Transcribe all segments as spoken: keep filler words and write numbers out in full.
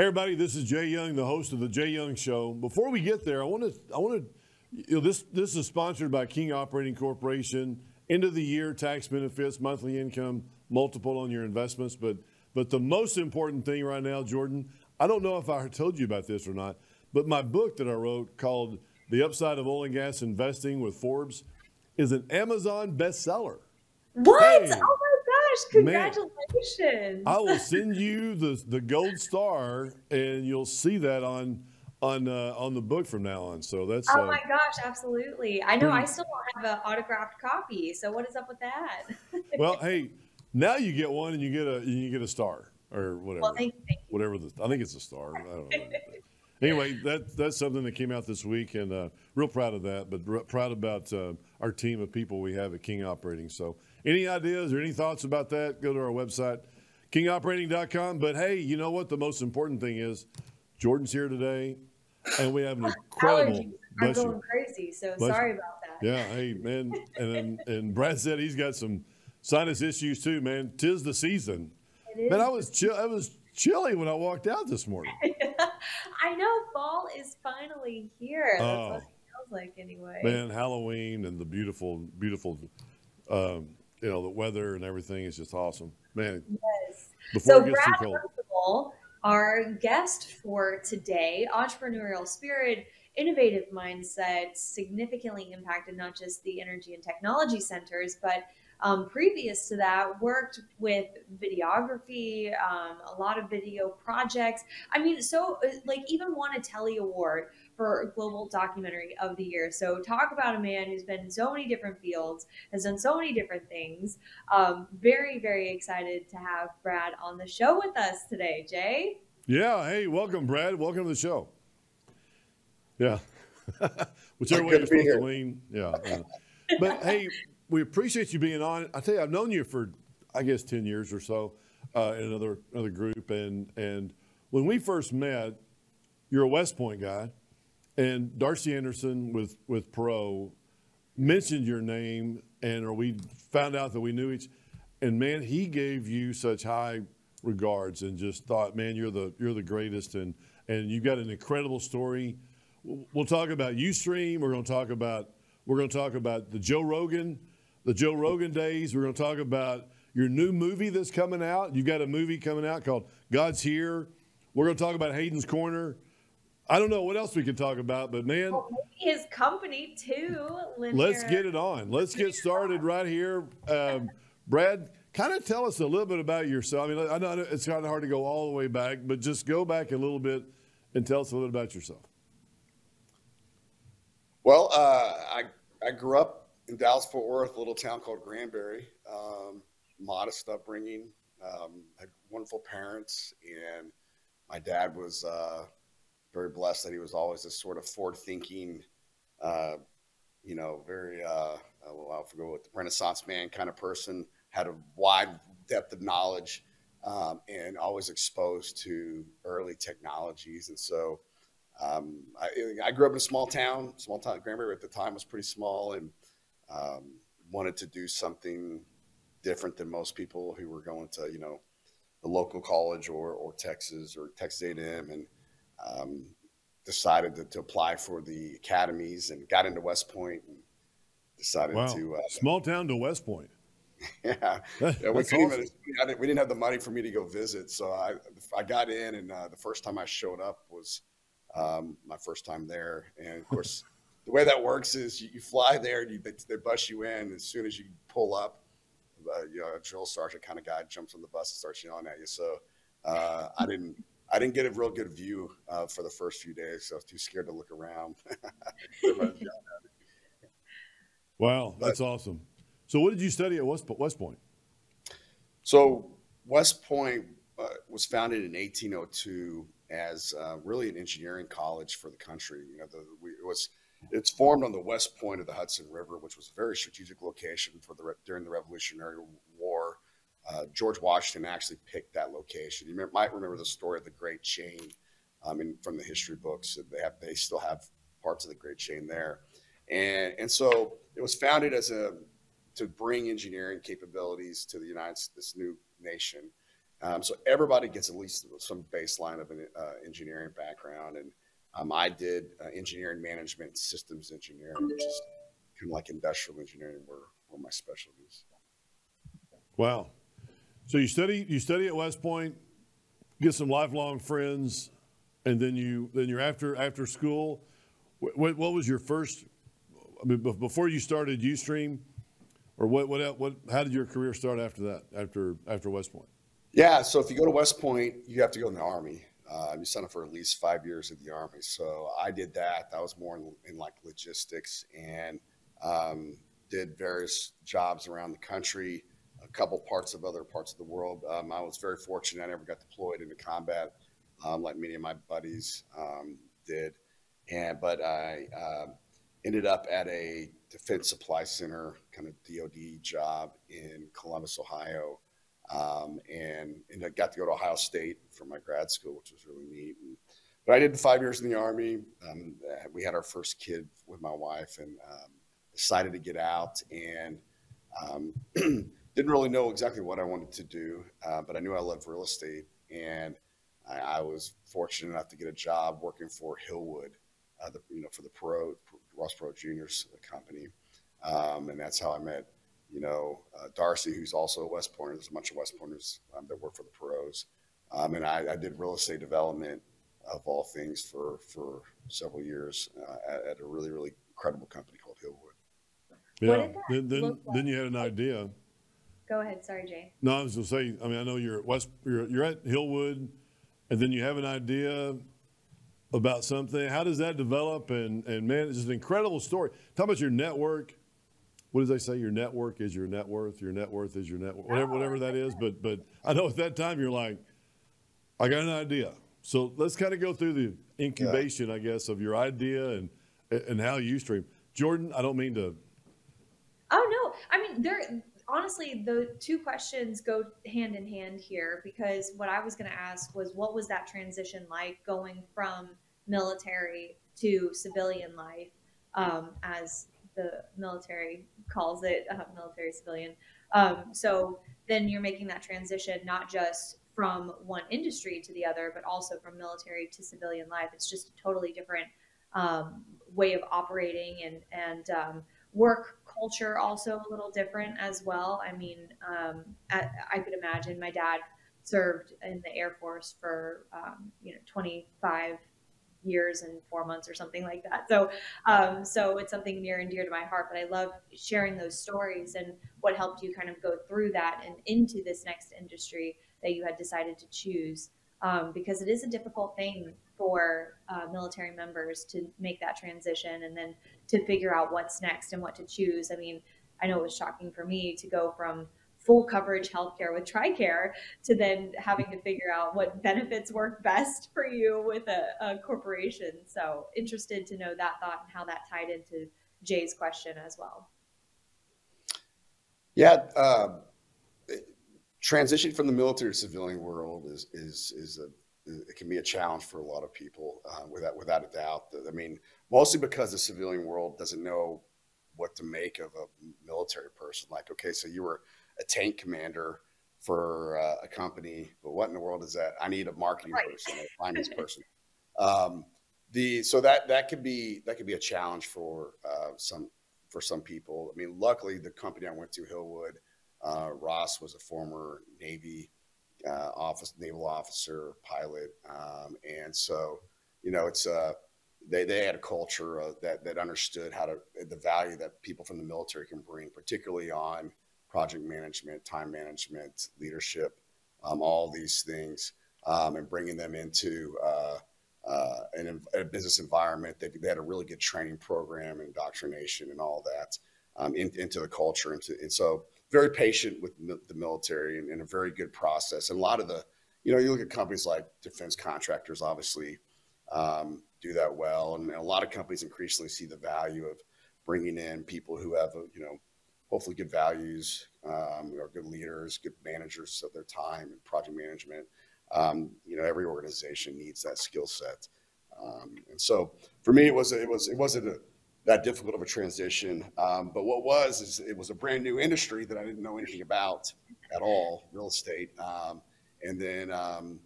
Hey everybody, this is Jay Young, the host of the Jay Young Show. Before we get there, I want to, I want to, you know, this this is sponsored by King Operating Corporation. End of the year tax benefits, monthly income, multiple on your investments. But but the most important thing right now, Jordan, I don't know if I told you about this or not, but my book that I wrote called The Upside of Oil and Gas Investing with Forbes is an Amazon bestseller. What? Hey. Oh. Congratulations. Man, I will send you the the gold star and you'll see that on on uh, on the book from now on. So that's oh uh, my gosh, absolutely. I know I still don't have an autographed copy, so what is up with that? Well, hey, now you get one and you get a you get a star or whatever. Well, thank you, thank you. Whatever the I think it's a star. I don't know. Anyway, that that's something that came out this week, and uh, real proud of that, but proud about uh, our team of people we have at King Operating. So any ideas or any thoughts about that, go to our website, king operating dot com. But, hey, you know what? The most important thing is Jordan's here today, and we have an incredible – I'm going you. crazy, so bless sorry you. about that. Yeah, hey, man, and, and Brad said he's got some sinus issues too, man. Tis the season. It is. Man, I was chill. I was chilly when I walked out this morning. I know, fall is finally here. That's oh, what it feels like anyway. Man, Halloween and the beautiful, beautiful, um, you know, the weather and everything is just awesome. Man, yes. Before so it gets Brad too cold. Hunstable, our guest for today, entrepreneurial spirit, innovative mindset, significantly impacted not just the energy and technology centers, but Um, previous to that, worked with videography, um, a lot of video projects. I mean, so like even won a Telly Award for Global Documentary of the Year. So talk about a man who's been in so many different fields, has done so many different things. Um, very, very excited to have Brad on the show with us today, Jay. Yeah. Hey, welcome, Brad. Welcome to the show. Yeah. Whichever way you're supposed to lean. Yeah. Uh, but hey, we appreciate you being on. I tell you, I've known you for, I guess, ten years or so uh, in another another group. And and when we first met, you're a West Point guy, and Darcy Anderson with with Pro mentioned your name, and or we found out that we knew each. And man, he gave you such high regards, and just thought, man, you're the you're the greatest, and and you've got an incredible story. We'll talk about Ustream. We're going to talk about we're going to talk about the Joe Rogan. The Joe Rogan days. We're going to talk about your new movie that's coming out. You've got a movie coming out called God's Here. We're going to talk about Hayden's Corner. I don't know what else we could talk about, but man. Well, maybe his company too. Linear. Let's get it on. Let's get started right here. Um, Brad, kind of tell us a little bit about yourself. I mean, I know it's kind of hard to go all the way back, but just go back a little bit and tell us a little bit about yourself. Well, uh, I, I grew up in Dallas, Fort Worth, a little town called Granbury. Um, modest upbringing, um, had wonderful parents, and my dad was uh, very blessed that he was always this sort of forward-thinking, uh, you know, very, uh, well, I'll forget what, the Renaissance man kind of person, had a wide depth of knowledge, um, and always exposed to early technologies. And so um, I, I grew up in a small town, small town, Granbury at the time was pretty small, and Um, wanted to do something different than most people who were going to, you know, the local college or, or Texas or Texas A and M, and um, decided to, to apply for the academies and got into West Point and decided wow. to. Uh, Small town to West Point. Yeah. That, yeah we, awesome. even, I didn't, we didn't have the money for me to go visit. So I, I got in, and uh, the first time I showed up was um, my first time there. And of course, the way that works is you, you fly there, and you, they, they bus you in. As soon as you pull up, uh, you know, a drill sergeant kind of guy jumps on the bus and starts yelling at you. So uh, I didn't, I didn't get a real good view uh, for the first few days. So I was too scared to look around. Wow, that's but, awesome. So what did you study at West, West Point? So West Point uh, was founded in eighteen oh two as uh, really an engineering college for the country. You know, the, we, it was. It's formed on the west point of the Hudson River, which was a very strategic location for the during the Revolutionary War. Uh, George Washington actually picked that location. You might remember the story of the Great Chain um, in, from the history books. They have, they still have parts of the Great Chain there, and and so it was founded as a to bring engineering capabilities to the United this new nation, Um, so everybody gets at least some baseline of an uh, engineering background. And um, I did uh, engineering management, systems engineering, which is kind of like industrial engineering were, were my specialties. Wow. So you study, you study at West Point, get some lifelong friends, and then you, then you're after, after school. What, what was your first, I mean, before you started Ustream, or what, what, what, how did your career start after that, after, after West Point? Yeah, so if you go to West Point, you have to go in the Army. Uh, you sign up for at least five years in the Army. So I did that. That was more in, in like logistics, and um, did various jobs around the country, a couple parts of other parts of the world. Um, I was very fortunate. I never got deployed into combat, um, like many of my buddies um, did. And but I uh, ended up at a Defense Supply Center kind of D O D job in Columbus, Ohio. Um, and, and I got to go to Ohio State for my grad school, which was really neat. And, but I did five years in the Army. Um, we had our first kid with my wife, and um, decided to get out, and um, didn't really know exactly what I wanted to do, uh, but I knew I loved real estate. And I, I was fortunate enough to get a job working for Hillwood, uh, the, you know, for the Perot, Ross Perot Junior's company. Um, and that's how I met you know, uh, Darcy, who's also a West Pointer. There's a bunch of West Pointers um, that work for the Perots. Um, and I, I did real estate development of all things for, for several years uh, at, at a really, really incredible company called Hillwood. Yeah, then, then, like? then you had an idea. Go ahead, sorry, Jay. No, I was gonna say, I mean, I know you're at West, you're, you're at Hillwood, and then you have an idea about something. How does that develop? And, and man, it's just an incredible story. Talk about your network. What did they say? Your network is your net worth. Your net worth is your net worth. Whatever, whatever that is. But, but I know at that time you're like, I got an idea. So let's kind of go through the incubation, yeah. I guess, of your idea and and how you stream. Jordan, I don't mean to. Oh no, I mean there. Honestly, the two questions go hand in hand here, because what I was going to ask was, what was that transition like going from military to civilian life, um, as the military calls it, uh, military civilian. Um, so then you're making that transition, not just from one industry to the other, but also from military to civilian life. It's just a totally different um, way of operating, and, and um, work culture also a little different as well. I mean, um, at, I could imagine my dad served in the Air Force for, um, you know, twenty-five years and four months or something like that. So, um, so it's something near and dear to my heart, but I love sharing those stories and what helped you kind of go through that and into this next industry that you had decided to choose. Um, because it is a difficult thing for uh, military members to make that transition and then to figure out what's next and what to choose. I mean, I know it was shocking for me to go from full coverage healthcare with TRICARE to then having to figure out what benefits work best for you with a, a corporation. So interested to know that thought and how that tied into Jay's question as well. Yeah, uh, transition from the military to civilian world is is is a it can be a challenge for a lot of people, uh, without without a doubt. I mean, mostly because the civilian world doesn't know what to make of a military person. Like, okay, so you were a tank commander for uh, a company, but what in the world is that? I need a marketing right. person, a finance person. Um, the so that that could be that could be a challenge for uh, some for some people. I mean, luckily the company I went to, Hillwood, uh, Ross was a former Navy uh, office, naval officer, pilot, um, and so you know it's a uh, They, they had a culture uh, that, that understood how to, the value that people from the military can bring, particularly on project management, time management, leadership, um, all these things, um, and bringing them into uh, uh, an, a business environment. They, they had a really good training program, indoctrination and all that um, in, into the culture. Into, and so very patient with the military, and, and a very good process. And a lot of the, you know, you look at companies like defense contractors, obviously, um, do that well. And a lot of companies increasingly see the value of bringing in people who have, you know, hopefully good values, um, or good leaders, good managers of their time and project management. Um, you know, every organization needs that skill set. Um, and so for me, it was, it was, it wasn't a, that difficult of a transition. Um, but what was, is it was a brand new industry that I didn't know anything about at all, real estate. Um, And then, um,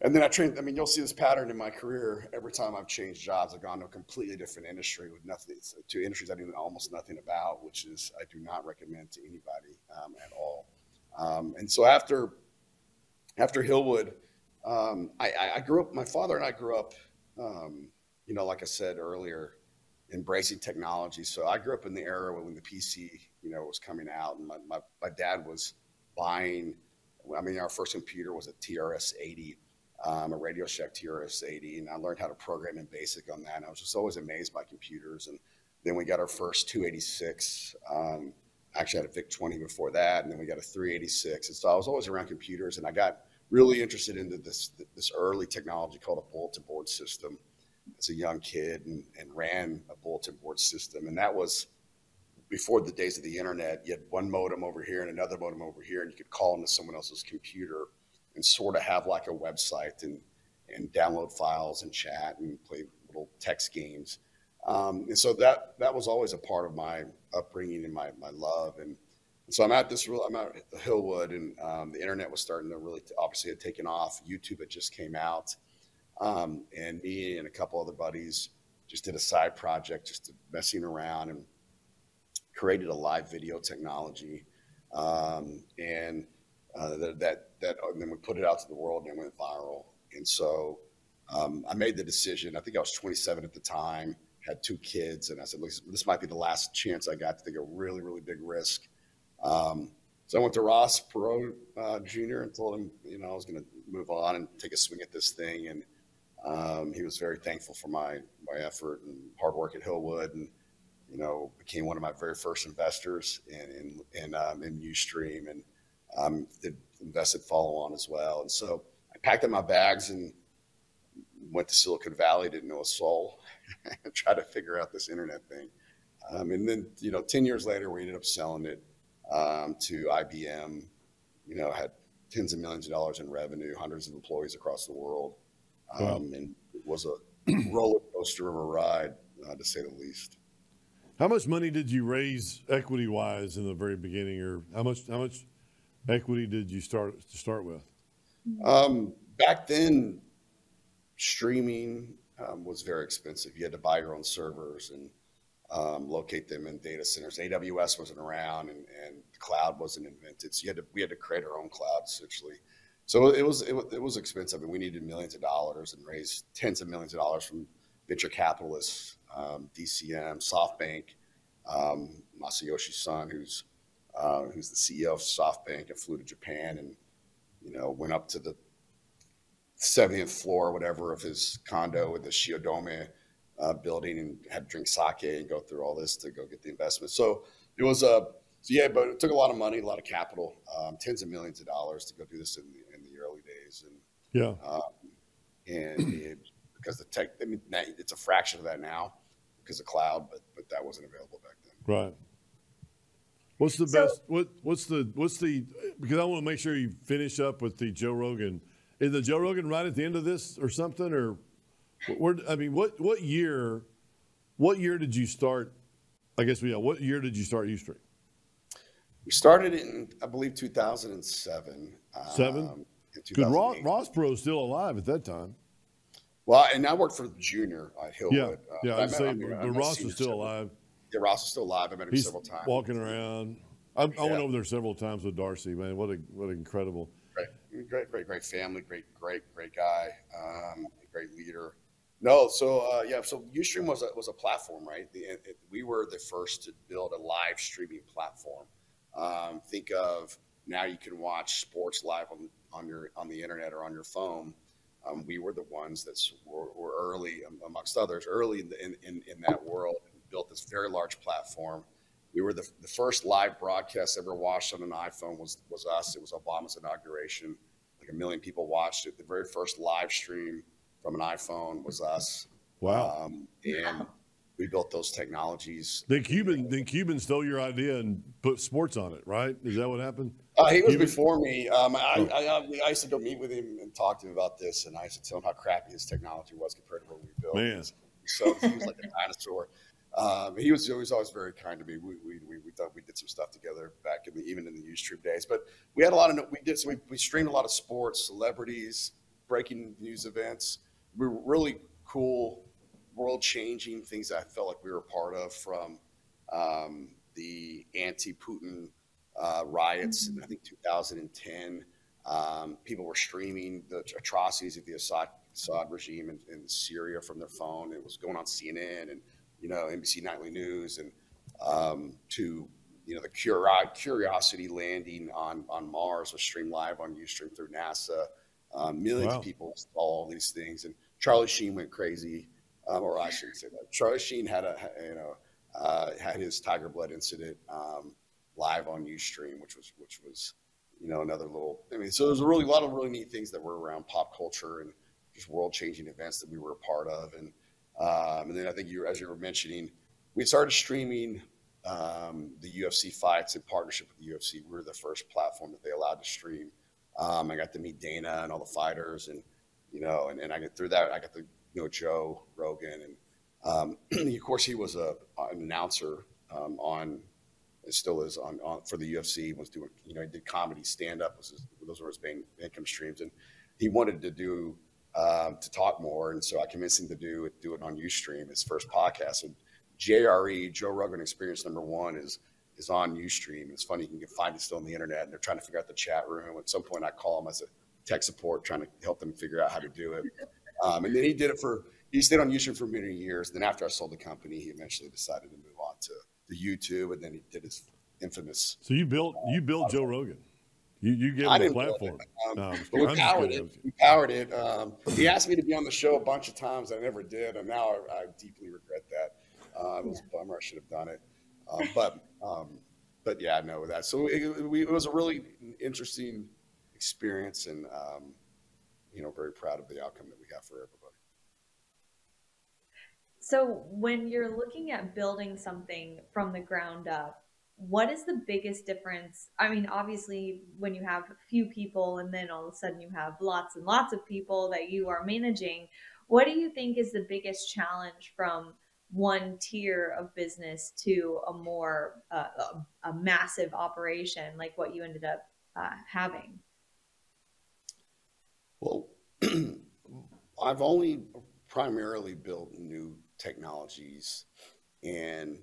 and then I trained, I mean, you'll see this pattern in my career. Every time I've changed jobs, I've gone to a completely different industry with nothing, to industries I knew almost nothing about, which is, I do not recommend to anybody um, at all. Um, and so after, after Hillwood, um, I, I grew up, my father and I grew up, um, you know, like I said earlier, embracing technology. So I grew up in the era when the P C, you know, was coming out, and my, my, my dad was buying, I mean, our first computer was a T R S eighty, um, a Radio Shack T R S eighty. And I learned how to program in BASIC on that. And I was just always amazed by computers. And then we got our first two eighty-six, um, actually had a VIC twenty before that. And then we got a three eighty-six. And so I was always around computers, and I got really interested into this, this early technology called a bulletin board system as a young kid, and, and ran a bulletin board system. And that was before the days of the internet. You had one modem over here and another modem over here, and you could call into someone else's computer and sort of have like a website and, and download files and chat and play little text games. Um, and so that, that was always a part of my upbringing and my, my love. And, and so I'm at this real, I'm at Hillwood, and um, the internet was starting to really, obviously had taken off. YouTube had just came out. Um, and me and a couple other buddies just did a side project, just messing around, and created a live video technology. Um, and, uh, that, that, that, and then we put it out to the world, and it went viral. And so, um, I made the decision. I think I was twenty-seven at the time, had two kids. And I said, look, this might be the last chance I got to take a really, really big risk. Um, so I went to Ross Perot, uh, Junior and told him, you know, I was going to move on and take a swing at this thing. And, um, he was very thankful for my, my effort and hard work at Hillwood, and, you know, became one of my very first investors in, in, in, um, in Ustream, and, um, did invested follow on as well. And so I packed up my bags and went to Silicon Valley, didn't know a soul, and tried to figure out this internet thing. Um, and then, you know, ten years later, we ended up selling it, um, to I B M, you know, had tens of millions of dollars in revenue, hundreds of employees across the world. Um, wow. And it was a roller coaster of a ride, uh, to say the least. How much money did you raise equity wise in the very beginning, or how much, how much equity did you start to start with? Um, back then, streaming um, was very expensive. You had to buy your own servers and um, locate them in data centers. A W S wasn't around, and, and the cloud wasn't invented. So you had to, we had to create our own cloud essentially. So it was, it was, it was expensive, and we needed millions of dollars and raised tens of millions of dollars from venture capitalists. Um, D C M, SoftBank, um, Masayoshi Son, who's uh, who's the C E O of SoftBank, and flew to Japan, and you know went up to the seventieth floor or whatever of his condo in the Shiodome uh, building, and had to drink sake and go through all this to go get the investment. So it was a uh, so yeah, but it took a lot of money, a lot of capital, um, tens of millions of dollars to go do this in the, in the early days, and yeah, um, and it, because the tech, I mean, it's a fraction of that now, because of cloud, but but that wasn't available back then. Right. What's the so, best? What what's the what's the? Because I want to make sure you finish up with the Joe Rogan. Is the Joe Rogan right at the end of this or something? Or, where, I mean, what what year? What year did you start? I guess we yeah, what year did you start Ustream? We started in, I believe, two thousand and seven. Seven. Because um, Ross, Ross Perot's still alive at that time. Well, and I worked for Junior at Hillwood. Yeah, uh, yeah. I'd say, I mean, but Ross is still several, alive. Yeah, Ross is still alive. I met him He's several times. Walking around, I, yeah. I went over there several times with Darcy. Man, what a what an incredible, great, great, great, great family, great, great, great guy, um, great leader. No, so uh, yeah, so Ustream was a, was a platform, right? The, it, we were the first to build a live streaming platform. Um, think of now, you can watch sports live on on your on the internet or on your phone. Um, we were the ones that were, were early, amongst others, early in, the, in, in, in that world, and built this very large platform. We were the, the first live broadcast ever watched on an iPhone was, was us. It was Obama's inauguration. Like a million people watched it. The very first live stream from an iPhone was us. Wow. Um, and wow. we built those technologies. Then Cuban, then Cuban stole your idea and put sports on it, right? Is that what happened? Uh, he was Cuban? Before me. Um, I, I, I used to go meet with him and talk to him about this, and I used to tell him how crappy his technology was compared to what we built. Man. So he was like a dinosaur. Um, he was he was always very kind to me. We we we, we thought we did some stuff together back in the, even in the Ustream days. But we had a lot of we did so we, we streamed a lot of sports, celebrities, breaking news events. We were really cool, world changing things that I felt like we were a part of, from um, the anti-Putin uh, riots mm-hmm. in I think two thousand ten. Um, people were streaming the atrocities of the Assad, Assad regime in, in Syria from their phone. It was going on C N N and, you know, N B C Nightly News, and um, to, you know, the Curiosity landing on, on Mars was streamed live on Ustream through NASA. Um, millions wow. of people saw all these things, and Charlie Sheen went crazy, um, or I shouldn't say that. Charlie Sheen had a, you know, uh, had his Tiger Blood incident um, live on Ustream, which was, which was, you know, another little, I mean, so there's a really a lot of really neat things that were around pop culture and just world changing events that we were a part of. And, um, and then I think you, as you were mentioning, we started streaming um, the U F C fights in partnership with the U F C. We were the first platform that they allowed to stream. Um, I got to meet Dana and all the fighters, and, you know, and, and I got through that, I got to, you know, Joe Rogan. And, um, of course he was a, an announcer um, on, it still is on, on for the U F C, was doing, you know, he did comedy, stand up, was his, those were his main income streams. And he wanted to do, um, to talk more. And so I convinced him to do it, do it on Ustream, his first podcast. And J R E, Joe Rogan Experience number one is, is on Ustream. It's funny, you can find it still on the internet, and they're trying to figure out the chat room. At some point I call him as a tech support, trying to help them figure out how to do it. Um, and then he did it for, he stayed on Ustream for many years. Then after I sold the company, he eventually decided to move on to, to YouTube, and then he did his infamous. So you built uh, you built Joe Rogan. You you gave him a platform. Um, no, but we powered it. We powered it. Um, he asked me to be on the show a bunch of times. I never did, and now I, I deeply regret that. Uh, it was a bummer. I should have done it. Um, but um, but yeah, I know that. So it, it was a really interesting experience, and um, you know, very proud of the outcome that we got for everybody. So when you're looking at building something from the ground up, what is the biggest difference? I mean, obviously, when you have few people and then all of a sudden you have lots and lots of people that you are managing, what do you think is the biggest challenge from one tier of business to a more uh, a, a massive operation like what you ended up uh, having? Well, I've only primarily built new technologies, and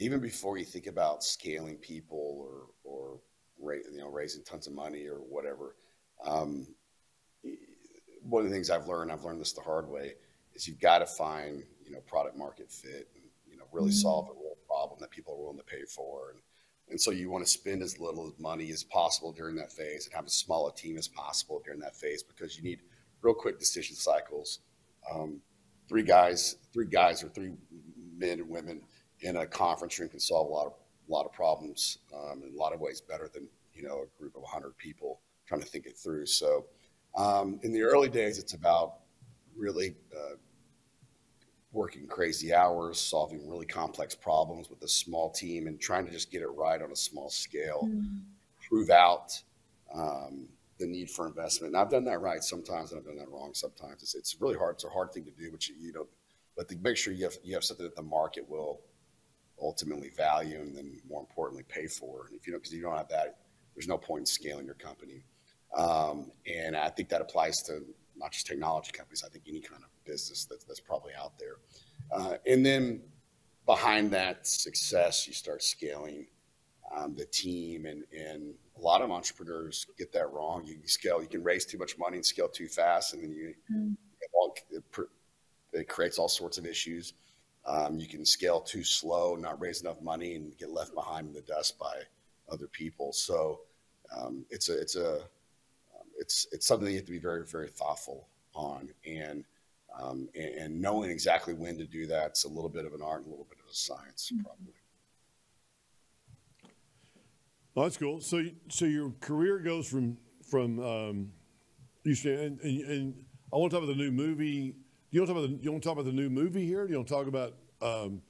even before you think about scaling people or or you know raising tons of money or whatever, um, one of the things I've learned, I've learned this the hard way, is you've got to find you know product market fit and you know really solve a real problem that people are willing to pay for, and and so you want to spend as little money as possible during that phase and have as small a team as possible during that phase, because you need real quick decision cycles. Um, Three guys, three guys or three men and women in a conference room can solve a lot of a lot of problems um, in a lot of ways better than you know a group of one hundred people trying to think it through. So um, in the early days, it's about really uh, working crazy hours, solving really complex problems with a small team, and trying to just get it right on a small scale, mm-hmm. prove out Um, the need for investment. And I've done that right sometimes, and I've done that wrong sometimes. It's, it's really hard. It's a hard thing to do, but you, you know, but to make sure you have, you have something that the market will ultimately value and then more importantly pay for. And if you don't, because you don't have that, there's no point in scaling your company. Um, and I think that applies to not just technology companies. I think any kind of business that, that's probably out there. Uh, and then behind that success, you start scaling um, the team, and, and, a lot of entrepreneurs get that wrong. You scale, you can raise too much money and scale too fast, and then you, mm. it creates all sorts of issues. Um, you can scale too slow, not raise enough money, and get left behind in the dust by other people. So um, it's a, it's a, um, it's it's something you have to be very, very thoughtful on, and um, and, and knowing exactly when to do that. It's a little bit of an art, and a little bit of a science, mm. probably. Oh, that's cool. So, so your career goes from from um, you and, and and I want to talk about the new movie. You want to talk about the, you want to talk about the new movie here? You want to talk about um,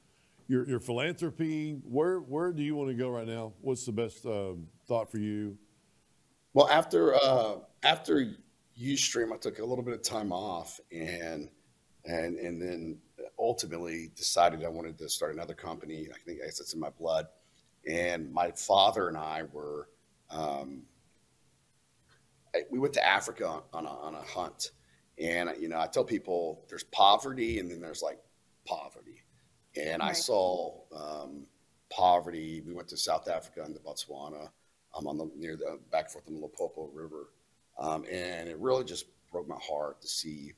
your your philanthropy? Where where do you want to go right now? What's the best um, thought for you? Well, after uh, after Ustream, I took a little bit of time off, and and and then ultimately decided I wanted to start another company. I think I guess it's in my blood. And my father and I were, um, I, we went to Africa on, on, a, on a hunt. And, you know, I tell people there's poverty and then there's like poverty. And right. I saw um, poverty. We went to South Africa and to Botswana um, on the near the back and forth on the Limpopo River. Um, and it really just broke my heart to see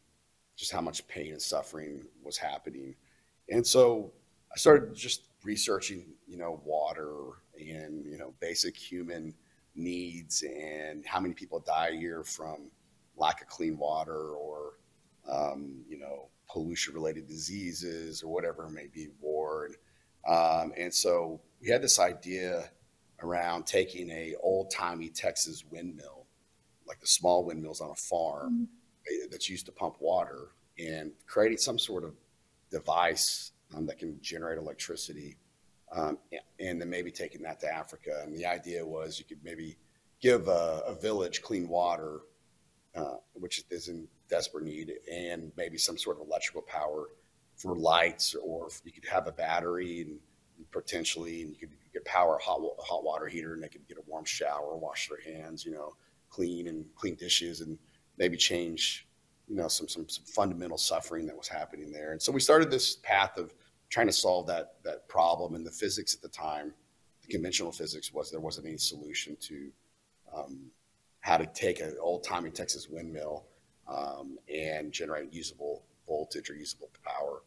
just how much pain and suffering was happening. And so I started just researching, you know, water and, you know, basic human needs and how many people die a year from lack of clean water or, um, you know, pollution related diseases or whatever it may be, war. Um, and so we had this idea around taking a old timey Texas windmill, like the small windmills on a farm mm-hmm. that's used to pump water, and creating some sort of device um, that can generate electricity. Um, and then maybe taking that to Africa. And the idea was you could maybe give a, a village clean water, uh, which is in desperate need, and maybe some sort of electrical power for lights, or you could have a battery and potentially, and you could, you could power a hot, a hot water heater, and they could get a warm shower, wash their hands, you know, clean and clean dishes, and maybe change, you know, some, some, some fundamental suffering that was happening there. And so we started this path of trying to solve that, that problem. And the physics at the time, the conventional physics was there wasn't any solution to um, how to take an old timey Texas windmill um, and generate usable voltage or usable power.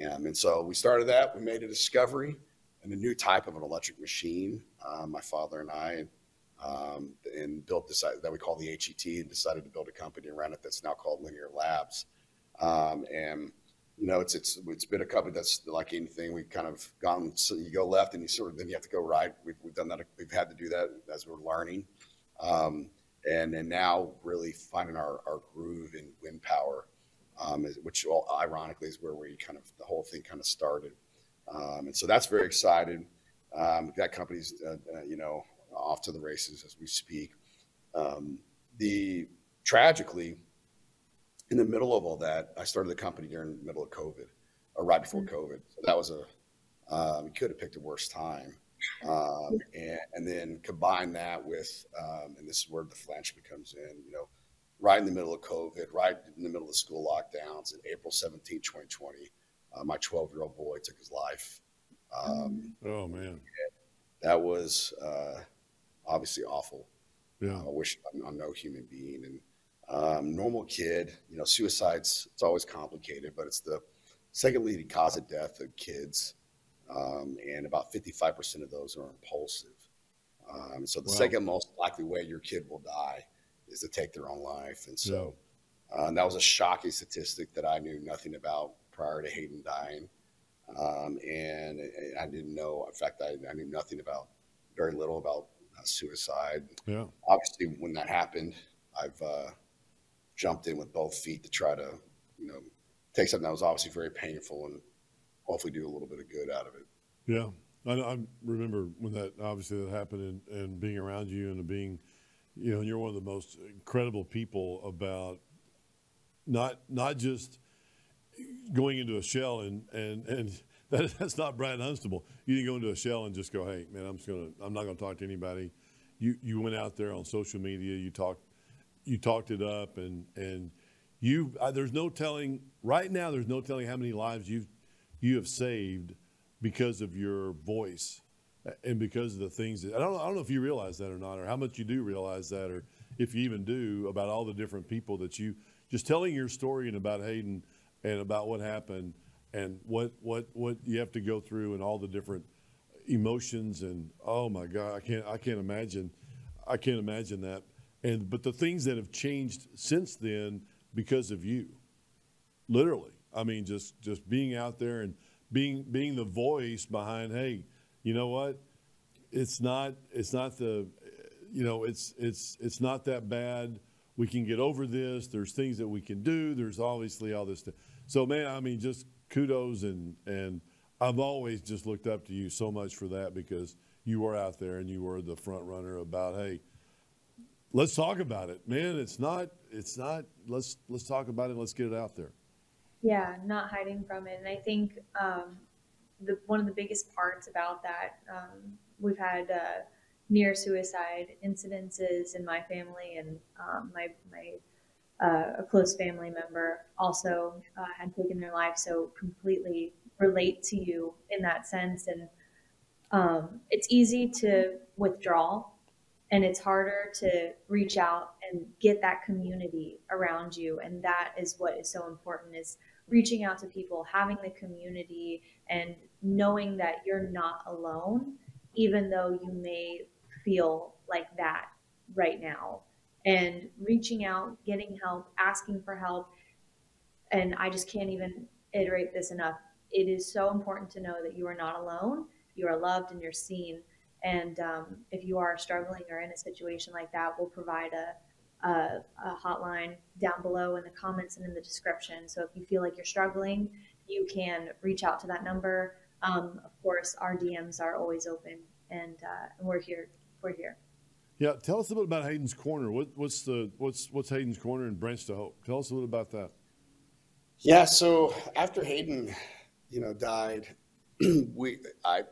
And, and so we started that, we made a discovery and a new type of an electric machine. Um, my father and I, um, and built this that we call the H E T, and decided to build a company around it that's now called Linear Labs. Um, and you know, it's, it's, it's been a company that's like anything. We've kind of gone, so you go left and you sort of, then you have to go right. We've, we've done that. We've had to do that as we're learning. Um, and then now really finding our, our groove in wind power, um, which all, ironically is where we kind of, the whole thing kind of started. Um, and so that's very exciting. Um, that company's, uh, uh, you know, off to the races as we speak. Um, the tragically, in the middle of all that, I started the company during the middle of COVID, or right before mm-hmm. COVID. So that was a, um, we could have picked a worse time. Um, and, and then combine that with, um, and this is where the philanthropy comes in, you know, right in the middle of COVID, right in the middle of school lockdowns in April seventeenth, twenty twenty, uh, my twelve year old boy took his life. Um, oh man. That was, uh, obviously awful. Yeah. I wish on, on no human being. And, Um, normal kid, you know, suicides, it's always complicated, but it's the second leading cause of death of kids. Um, and about fifty-five percent of those are impulsive. Um, so the wow. second most likely way your kid will die is to take their own life. And so, yeah. um, that was a shocking statistic that I knew nothing about prior to Hayden dying. Um, and, and I didn't know, in fact, I, I knew nothing about, very little about uh, suicide. Yeah. Obviously when that happened, I've, uh, jumped in with both feet to try to, you know, take something that was obviously very painful and hopefully do a little bit of good out of it. Yeah. I, I remember when that obviously that happened, and, and being around you and being, you know, and you're one of the most incredible people about not, not just going into a shell and, and, and that, that's not Brad Hunstable. You didn't go into a shell and just go, hey man, I'm just going to, I'm not going to talk to anybody. You, you went out there on social media, you talked, you talked it up, and, and you, uh, there's no telling right now, there's no telling how many lives you've, you have saved because of your voice and because of the things that, I don't, I don't know if you realize that or not, or how much you do realize that, or if you even do, about all the different people that you just telling your story and about Hayden and about what happened and what, what, what you have to go through and all the different emotions. And, oh my God, I can't, I can't imagine. I can't imagine that. And, but the things that have changed since then because of you, literally, I mean, just, just being out there and being, being the voice behind, hey, you know what? It's not, it's not the, you know, it's, it's, it's not that bad. We can get over this. There's things that we can do. There's obviously all this stuff. So man, I mean, just kudos. And, and I've always just looked up to you so much for that, because you were out there and you were the front runner about, hey, let's talk about it, man. It's not, it's not, let's, let's talk about it. Let's get it out there. Yeah, not hiding from it. And I think um, the one of the biggest parts about that, um, we've had uh, near suicide incidences in my family, and um, my my uh, a close family member also uh, had taken their life. So completely relate to you in that sense. And um, it's easy to withdraw, and it's harder to reach out and get that community around you. And that is what is so important, is reaching out to people, having the community, and knowing that you're not alone, even though you may feel like that right now. And reaching out, getting help, asking for help. And I just can't even iterate this enough. It is so important to know that you are not alone, you are loved, and you're seen. And um, if you are struggling or in a situation like that, we'll provide a, a, a hotline down below in the comments and in the description. So if you feel like you're struggling, you can reach out to that number. Um, of course, our D Ms are always open, and uh, we're here. We're here. Yeah, tell us a little about Hayden's Corner. What, what's the what's what's Hayden's Corner and Branch to Hope? Tell us a little about that. Yeah. So after Hayden, you know, died, we I.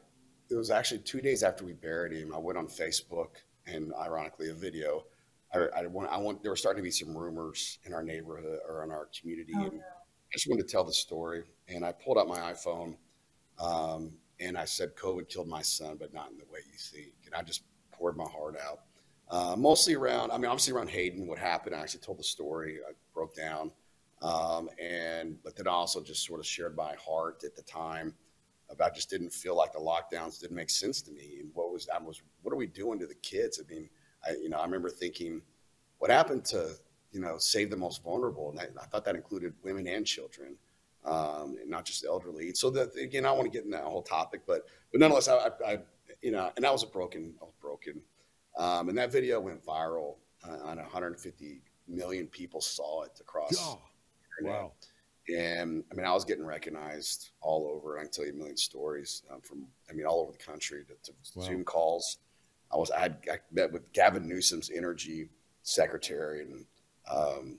It was actually two days after we buried him. I went on Facebook, and ironically, a video. I, I want. I want. There were starting to be some rumors in our neighborhood or in our community, oh, and no. I just wanted to tell the story. And I pulled out my iPhone, um, and I said, "COVID killed my son, but not in the way you think." And I just poured my heart out, uh, mostly around. I mean, obviously around Hayden, what happened. I actually told the story. I broke down, um, and but then I also just sort of shared my heart at the time. I just didn't feel like the lockdowns didn't make sense to me. And what was, I was, what are we doing to the kids? I mean, I, you know, I remember thinking, what happened to, you know, save the most vulnerable? And I, I thought that included women and children, um, and not just the elderly. So that, again, I don't want to get in that whole topic, but, but nonetheless, I, I, I you know, and I was a broken, I was broken. Um, and that video went viral, uh, on one hundred fifty million people saw it across. Oh, wow. And I mean, I was getting recognized all over. I can tell you a million stories um, from, I mean, all over the country to, to wow. Zoom calls. I was, I, had, I met with Gavin Newsom's energy secretary, and um,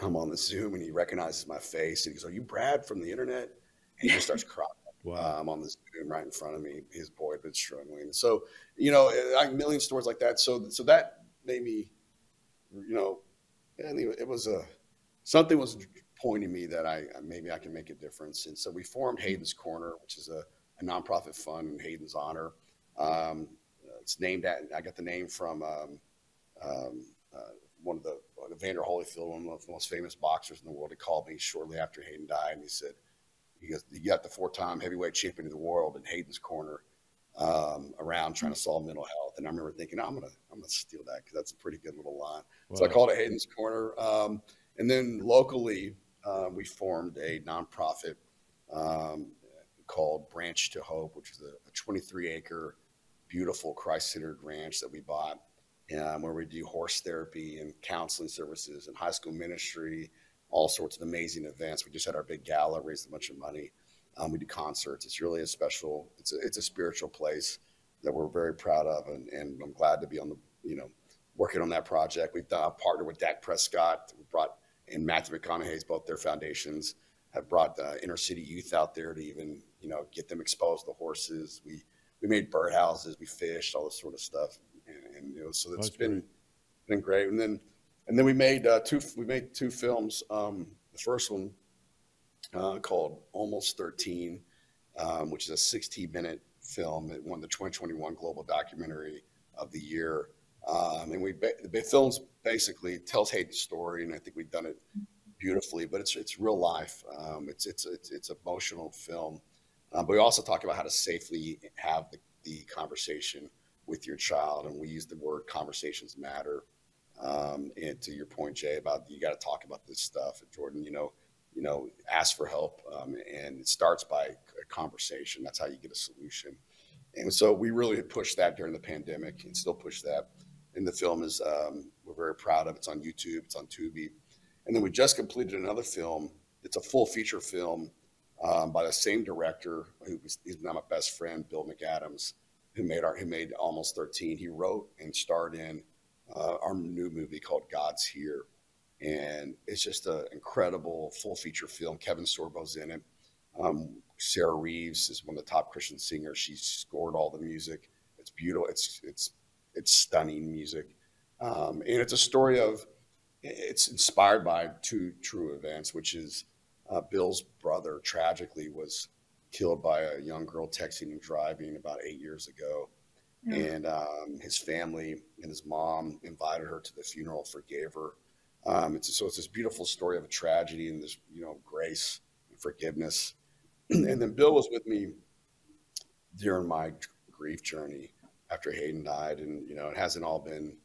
I'm on the Zoom, and he recognizes my face, and he goes, "Are you Brad from the internet?" And he just starts crying. Wow. Uh, I'm on the Zoom right in front of me. His boy had been struggling. So, you know, a million stories like that. So, so that made me, you know, it was a, something was pointing me that I maybe I can make a difference. And so we formed Hayden's Corner, which is a, a nonprofit fund in Hayden's honor. Um, it's named at, I got the name from um, um, uh, one of the, uh, Vander Holyfield, one of the most famous boxers in the world. He called me shortly after Hayden died, and he said, he goes, "You got the four-time heavyweight champion of the world in Hayden's Corner um, around trying to solve mental health." And I remember thinking, oh, I'm gonna, I'm gonna steal that, because that's a pretty good little line. Wow. So I called it Hayden's Corner. Um, and then locally, Um, we formed a nonprofit um, called Branch to Hope, which is a twenty-three acre, beautiful Christ-centered ranch that we bought, um, where we do horse therapy and counseling services and high school ministry, all sorts of amazing events. We just had our big gala, raised a bunch of money. Um, we do concerts. It's really a special, it's a, it's a spiritual place that we're very proud of, and, and I'm glad to be on the, you know, working on that project. We've done, partnered with Dak Prescott. We brought and Matthew McConaughey's, both their foundations have brought uh, inner city youth out there to even, you know, get them exposed to horses. We, we made birdhouses, we fished, all this sort of stuff. And, and you know, so that's been, great. been great. And then, and then we made uh, two, we made two films. Um, the first one uh, called Almost thirteen, um, which is a sixty minute film. It won the twenty twenty-one Global Documentary of the Year. Um, and we, the film's basically tells Hayden's story, and I think we've done it beautifully, but it's, it's real life. Um, it's, it's, it's, it's emotional film. Um, but we also talk about how to safely have the, the conversation with your child. And we use the word conversations matter. Um, and to your point, Jay, about, you got to talk about this stuff. And Jordan, you know, you know, ask for help. Um, and it starts by a conversation. That's how you get a solution. And so we really pushed that during the pandemic, and still push that. And the film is, um, we're very proud of. It's on YouTube, it's on Tubi. And then we just completed another film. It's a full feature film um, by the same director, who was, he's now my best friend, Bill McAdams, who made our, who made Almost thirteen. He wrote and starred in uh, our new movie called God's Here. And it's just an incredible full feature film. Kevin Sorbo's in it. Um, Sarah Reeves is one of the top Christian singers. She scored all the music. It's beautiful. It's, it's, it's stunning music. Um, and it's a story of, it's inspired by two true events, which is uh, Bill's brother tragically was killed by a young girl texting and driving about eight years ago. Yeah. And um, his family and his mom invited her to the funeral, forgave her. Um, it's, so it's this beautiful story of a tragedy and this, you know, grace and forgiveness. And then Bill was with me during my grief journey after Hayden died. And, you know, it hasn't all been,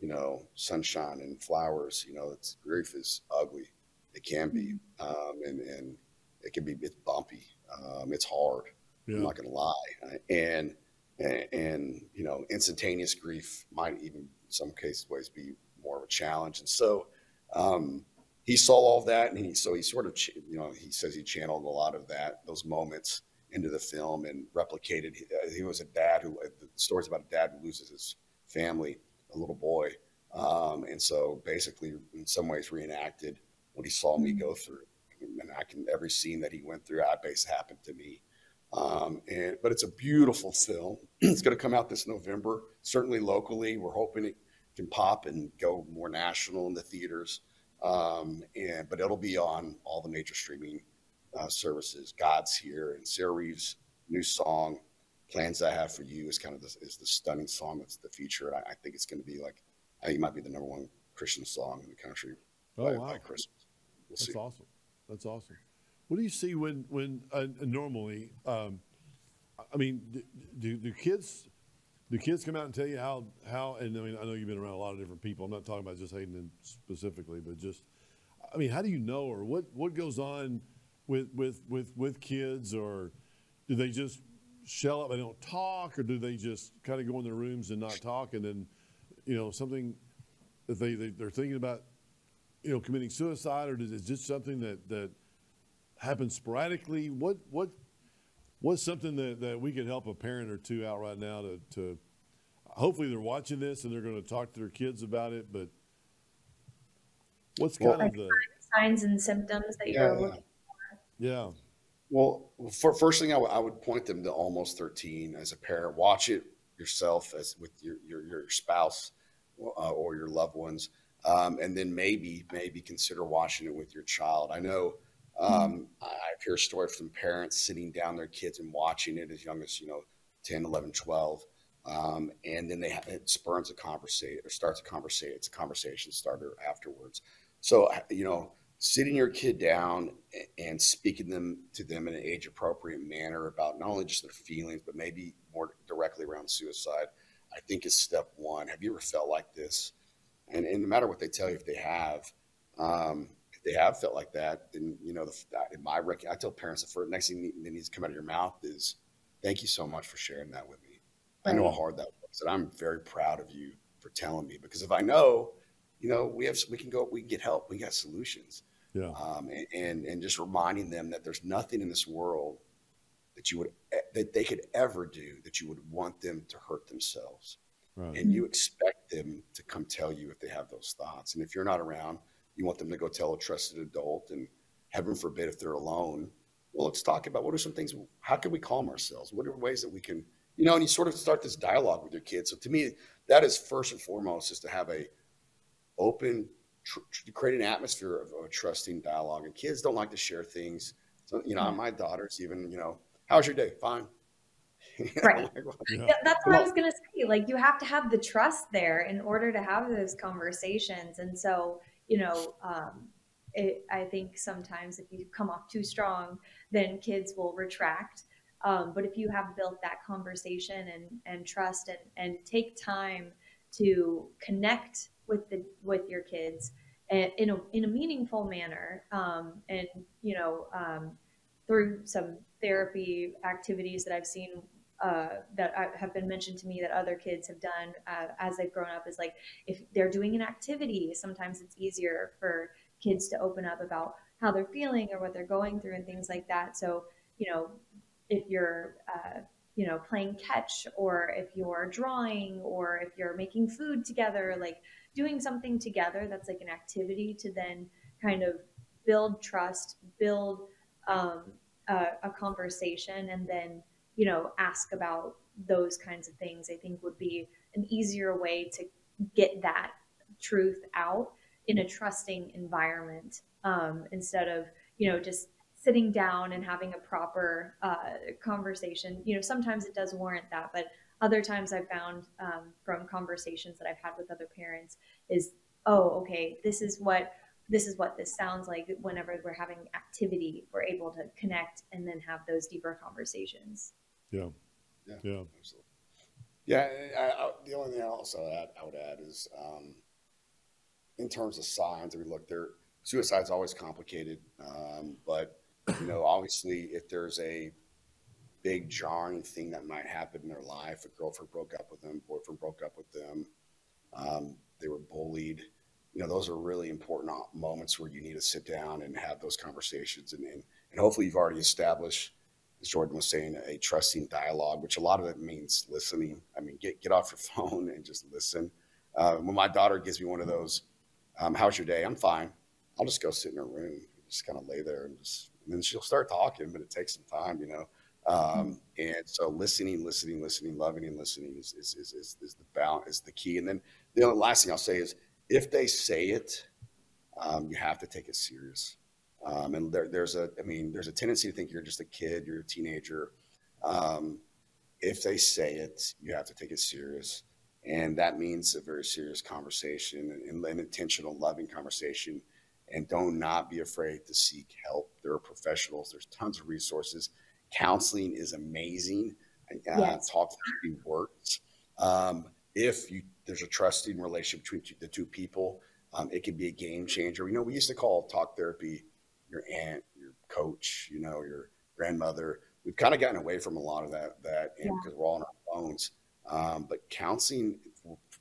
you know, sunshine and flowers. You know, it's, grief is ugly. It can be. Um, and, and it can be, it's bumpy. Um, it's hard. Yeah. I'm not going to lie. And, and, and, you know, instantaneous grief might even in some cases ways be more of a challenge. And so, um, he saw all of that. And he, so he sort of, you know, he says he channeled a lot of that, those moments into the film and replicated. He, he was a dad who, the story's about a dad who loses his family, a little boy. Um, and so basically in some ways reenacted what he saw me go through. And I can, every scene that he went through, I basically happened to me. Um, and, but it's a beautiful film. It's going to come out this November, certainly locally. We're hoping it can pop and go more national in the theaters. Um, and, but it'll be on all the major streaming uh, services. God's Here, and Sarah Reeves' new song, Plans I Have for You, is kind of the, is the stunning song that's the feature. I, I think it's going to be like, I think it might be the number one Christian song in the country oh, by, wow. by Christmas. We'll that's see. awesome. That's awesome. What do you see when, when uh, normally, um, I mean, do, do, do kids, do kids come out and tell you how, how, and I mean, I know you've been around a lot of different people. I'm not talking about just Hayden specifically, but just, I mean, how do you know, or what, what goes on with, with, with, with kids, or do they just shell up and don't talk, or do they just kind of go in their rooms and not talk? And then, you know, something that they, they they're thinking about, you know, committing suicide, or is it just something that, that happens sporadically? What, what, what's something that, that we can help a parent or two out right now to, to hopefully they're watching this and they're going to talk to their kids about it, but what's kind well, of the signs and symptoms that you're yeah, looking for? Yeah. Well, for, first thing I, I would point them to Almost thirteen as a parent. Watch it yourself as with your, your, your spouse uh, or your loved ones. Um, and then maybe, maybe consider watching it with your child. I know um, I hear stories from parents sitting down their kids and watching it as young as, you know, ten, eleven, twelve. Um, and then they have, it spurns a conversation or starts a conversation. It's a conversation starter afterwards. So, you know, sitting your kid down and speaking them to them in an age appropriate manner about not only just their feelings, but maybe more directly around suicide, I think is step one. Have you ever felt like this? And, and no matter what they tell you, if they have, um, if they have felt like that, then, you know, the, in my rec I tell parents the first, next thing that needs to come out of your mouth is, thank you so much for sharing that with me. I know how hard that was, and I'm very proud of you for telling me, because if I know, you know, we have, we can go, we can get help. We got solutions. Yeah. Um, and, and, and just reminding them that there's nothing in this world that you would, that they could ever do that you would want them to hurt themselves. Right. And you expect them to come tell you if they have those thoughts. And if you're not around, you want them to go tell a trusted adult, and heaven forbid if they're alone. Well, let's talk about what are some things, how can we calm ourselves? What are ways that we can, you know, and you sort of start this dialogue with your kids. So to me, that is first and foremost, is to have a open, tr tr create an atmosphere of, of a trusting dialogue. And kids don't like to share things. So, you know, my daughter's even, you know, how's your day? Fine. Right. Yeah. That's what I was going to say. Like, you have to have the trust there in order to have those conversations. And so, you know, um, it, I think sometimes if you come off too strong, then kids will retract. Um, but if you have built that conversation and, and trust and, and take time to connect with the, with your kids and in a, in a meaningful manner, um, and, you know, um, through some therapy activities that I've seen, uh, that I, have been mentioned to me that other kids have done uh, as they've grown up, is like, if they're doing an activity, sometimes it's easier for kids to open up about how they're feeling or what they're going through and things like that. So, you know, if you're, uh, you know, playing catch, or if you're drawing, or if you're making food together, like, doing something together that's like an activity to then kind of build trust, build um, a, a conversation, and then, you know, ask about those kinds of things, I think would be an easier way to get that truth out in a trusting environment, um, instead of, you know, just sitting down and having a proper uh, conversation. You know, sometimes it does warrant that, but other times I've found um, from conversations that I've had with other parents is, oh, okay, this is what, this is what this sounds like. Whenever we're having activity, we're able to connect and then have those deeper conversations. Yeah. Yeah. Yeah. Absolutely. Yeah. I, I, the only thing I also add, I would add is, um, in terms of signs, I mean, look, there, suicide's always complicated. Um, but you know, obviously if there's a big jarring thing that might happen in their life, a girlfriend broke up with them, boyfriend broke up with them, um, they were bullied, you know, those are really important moments where you need to sit down and have those conversations. And, and, and hopefully you've already established, as Jordan was saying, a trusting dialogue, which a lot of it means listening. I mean, get, get off your phone and just listen. Uh, when my daughter gives me one of those, um, how's your day? I'm fine. I'll just go sit in her room, just kind of lay there and just, and then she'll start talking, but it takes some time, you know? Um, and so listening, listening, listening, loving and listening is, is, is, is, is the balance, is the key. And then the only last thing I'll say is, if they say it, um, you have to take it serious. Um, and there, there's a, I mean, there's a tendency to think you're just a kid, you're a teenager. Um, if they say it, you have to take it serious. And that means a very serious conversation and, and an intentional, loving conversation. And don't not be afraid to seek help. There are professionals. There's tons of resources. Counseling is amazing. Uh, yes. Talk therapy works. Um, if you, there's a trusting relationship between two, the two people, um, it can be a game changer. You know, we used to call talk therapy your aunt, your coach, you know, your grandmother. We've kind of gotten away from a lot of that, that and yeah. because we're all on our phones. Um, but counseling,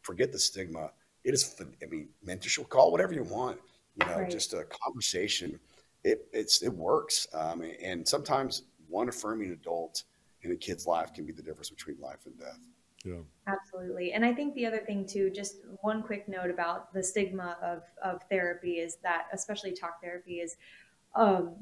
forget the stigma. It is, I mean, mentorship, call whatever you want. You know, right. Just a conversation. It it's it works. Um, and sometimes one affirming adult in a kid's life can be the difference between life and death. Yeah, absolutely. And I think the other thing too, just one quick note about the stigma of of therapy is that, especially talk therapy, is um,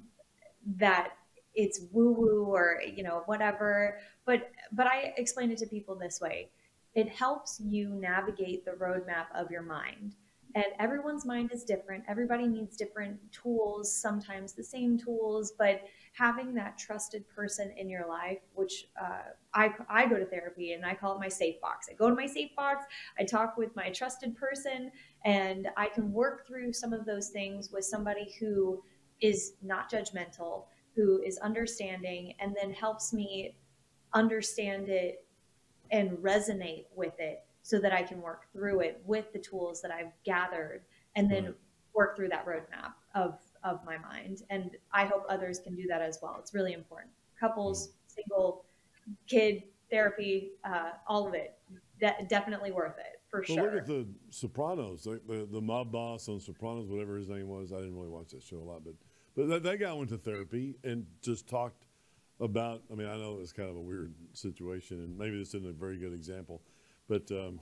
that it's woo woo or you know whatever. But but I explain it to people this way: it helps you navigate the roadmap of your mind. And everyone's mind is different. Everybody needs different tools, sometimes the same tools, but having that trusted person in your life, which uh, I, I go to therapy and I call it my safe box. I go to my safe box, I talk with my trusted person, and I can work through some of those things with somebody who is not judgmental, who is understanding, and then helps me understand it and resonate with it, so that I can work through it with the tools that I've gathered and then right. work through that roadmap of, of my mind. And I hope others can do that as well. It's really important. Couples, mm. single, kid, therapy, uh, all of it, de definitely worth it for well, sure. Look at the Sopranos, like the, the mob boss on Sopranos, whatever his name was. I didn't really watch that show a lot, but, but that, that guy went to therapy and just talked about, I mean, I know it was kind of a weird situation and maybe this isn't a very good example, but um,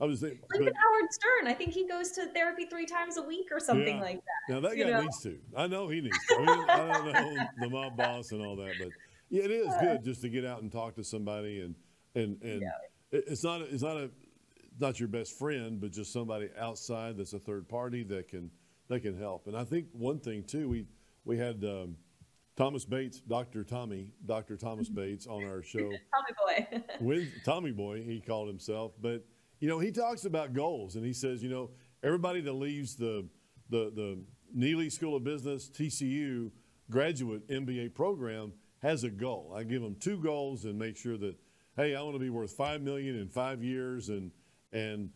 I was thinking. Look at Howard Stern. I think he goes to therapy three times a week or something yeah. like that. Now that guy know? needs to. I know he needs to. I, mean, I don't know the mob boss and all that, but yeah, it is good just to get out and talk to somebody, and and and yeah. it's not it's not a not your best friend, but just somebody outside that's a third party that can that can help. And I think one thing too, we we had. Um, Thomas Bates, Doctor Tommy, Doctor Thomas Bates on our show. Tommy Boy. With Tommy Boy, he called himself. But, you know, he talks about goals, and he says, you know, everybody that leaves the, the, the Neely School of Business, T C U, graduate M B A program has a goal. I give them two goals and make sure that, hey, I want to be worth five million dollars in five years. And, and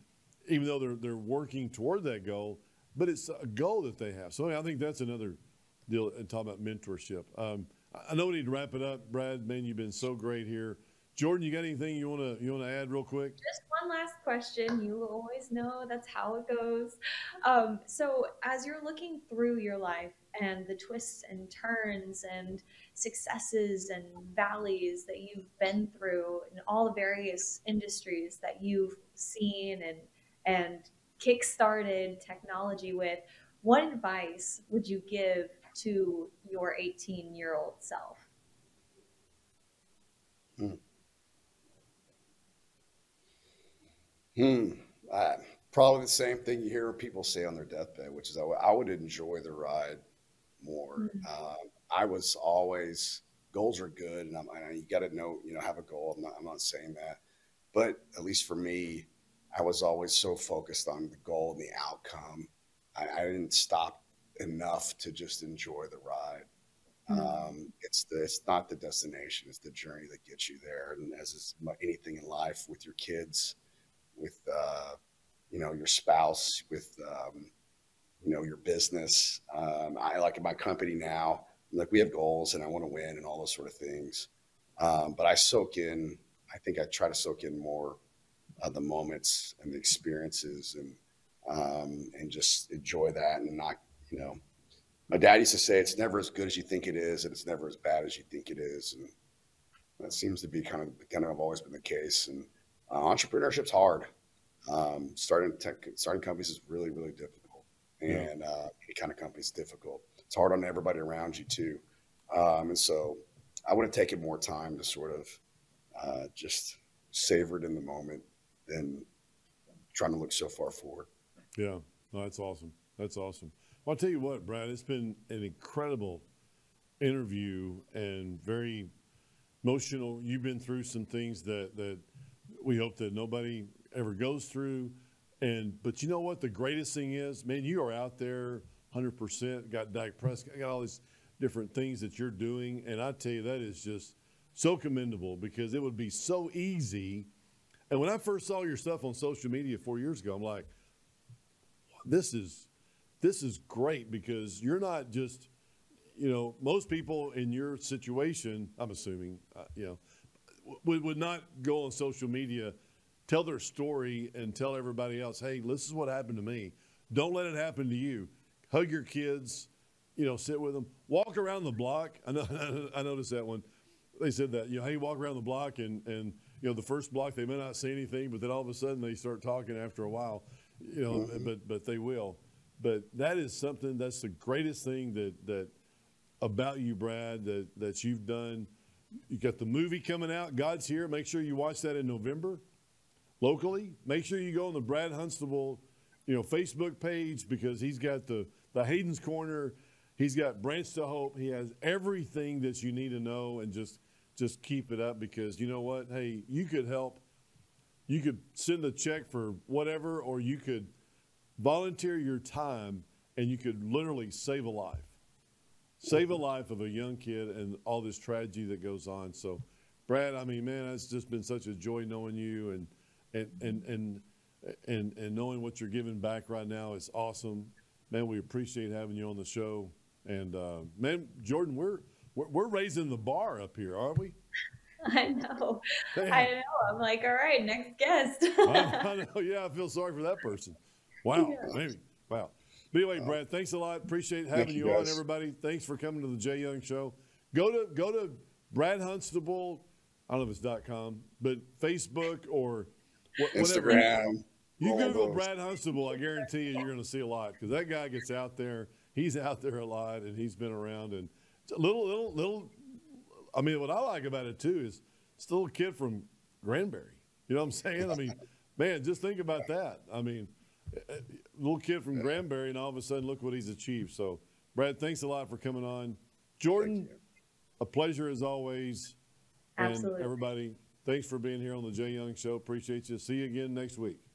even though they're, they're working toward that goal, but it's a goal that they have. So I think that's another deal and talk about mentorship. Um, I know we need to wrap it up, Brad. Man, you've been so great here. Jordan, you got anything you wanna you wanna add real quick? Just one last question. You always know that's how it goes. Um, so as you're looking through your life and the twists and turns and successes and valleys that you've been through in all the various industries that you've seen and and kick-started technology with, what advice would you give to your eighteen-year-old self? Hmm. Hmm. Uh, probably the same thing you hear people say on their deathbed, which is I, w I would enjoy the ride more. Mm-hmm. um, I was always, goals are good, and I'm, I, you got to know, you know, have a goal. I'm not, I'm not saying that, but at least for me, I was always so focused on the goal and the outcome. I, I didn't stop enough to just enjoy the ride. Mm-hmm. Um, it's the, it's not the destination, it's the journey that gets you there. And as is anything in life, with your kids, with, uh, you know, your spouse, with, um, you know, your business. Um, I like in my company now, like we have goals and I want to win and all those sort of things. Um, but I soak in, I think I try to soak in more of the moments and the experiences and, um, and just enjoy that and not, you know, my dad used to say, it's never as good as you think it is, and it's never as bad as you think it is. And that seems to be kind of, kind of always been the case. And uh, entrepreneurship's hard. Um, starting tech, starting companies is really, really difficult. And yeah. uh, any kind of company is difficult. It's hard on everybody around you too. Um, and so I would have taken more time to sort of uh, just savor it in the moment than trying to look so far forward. Yeah, no, that's awesome. That's awesome. I'll tell you what, Brad, it's been an incredible interview and very emotional. You've been through some things that, that we hope that nobody ever goes through. And, but you know what the greatest thing is, man, you are out there one hundred percent, got Dak Prescott, got all these different things that you're doing. And I tell you, that is just so commendable because it would be so easy. And when I first saw your stuff on social media four years ago, I'm like, this is, this is great because you're not just, you know, most people in your situation, I'm assuming, uh, you know, would, would not go on social media, tell their story and tell everybody else, hey, this is what happened to me. Don't let it happen to you. Hug your kids, you know, sit with them, walk around the block. I know, I noticed that one. They said that, you know, hey, walk around the block and, and, you know, the first block, they may not say anything, but then all of a sudden they start talking after a while, you know, mm-hmm. but, but they will. But that is something, that's the greatest thing that, that about you, Brad, that, that you've done. You got the movie coming out, God's Here. Make sure you watch that in November locally. Make sure you go on the Brad Hunstable, you know, Facebook page because he's got the, the Hayden's Corner. He's got Branch to Hope. He has everything that you need to know and just, just keep it up because you know what? Hey, you could help. You could send a check for whatever, or you could volunteer your time and you could literally save a life, save a life of a young kid and all this tragedy that goes on. So Brad, I mean, man, it's just been such a joy knowing you and, and, and, and, and, and knowing what you're giving back right now is awesome, man. We appreciate having you on the show. And, uh, man, Jordan, we're, we're, we're raising the bar up here, aren't we? I know. Damn. I know. I'm like, all right, next guest. I, I know. Yeah. I feel sorry for that person. Wow. Maybe. Wow. But anyway, Brad, thanks a lot. Appreciate having you, you on, everybody. Thanks for coming to the Jay Young Show. Go to go to Brad Hunstable, I don't know if it's dot com, but Facebook or what, whatever. Instagram. You Google Brad Hunstable, I guarantee you you're going to see a lot because that guy gets out there. He's out there a lot and he's been around and it's a little little little I mean, what I like about it too is it's a little kid from Granbury. You know what I'm saying? I mean, man, just think about that. I mean, a little kid from Granbury, and all of a sudden, look what he's achieved. So, Brad, thanks a lot for coming on. Jordan, a pleasure as always. Absolutely. And everybody, thanks for being here on the Jay Young Show. Appreciate you. See you again next week.